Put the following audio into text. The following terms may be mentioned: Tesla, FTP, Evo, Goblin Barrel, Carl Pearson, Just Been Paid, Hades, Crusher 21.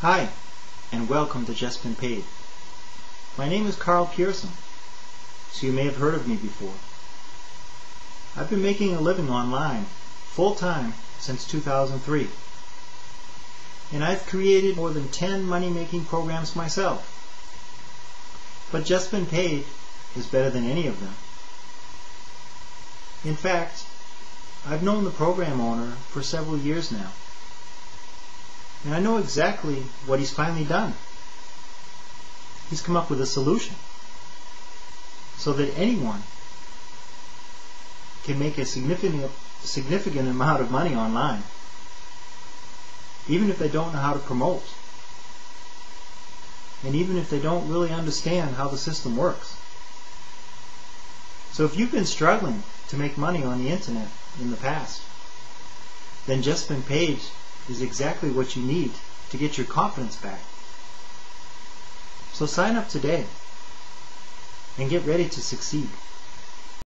Hi, and welcome to Just Been Paid. My name is Carl Pearson, so you may have heard of me before. I've been making a living online, full-time, since 2003. And I've created more than 10 money-making programs myself. But Just Been Paid is better than any of them. In fact, I've known the program owner for several years now, and I know exactly what he's finally done. He's come up with a solution so that anyone can make a significant amount of money online, even if they don't know how to promote, and even if they don't really understand how the system works. So if you've been struggling to make money on the internet in the past, then Just Been Paid is exactly what you need to get your confidence back. So sign up today and get ready to succeed.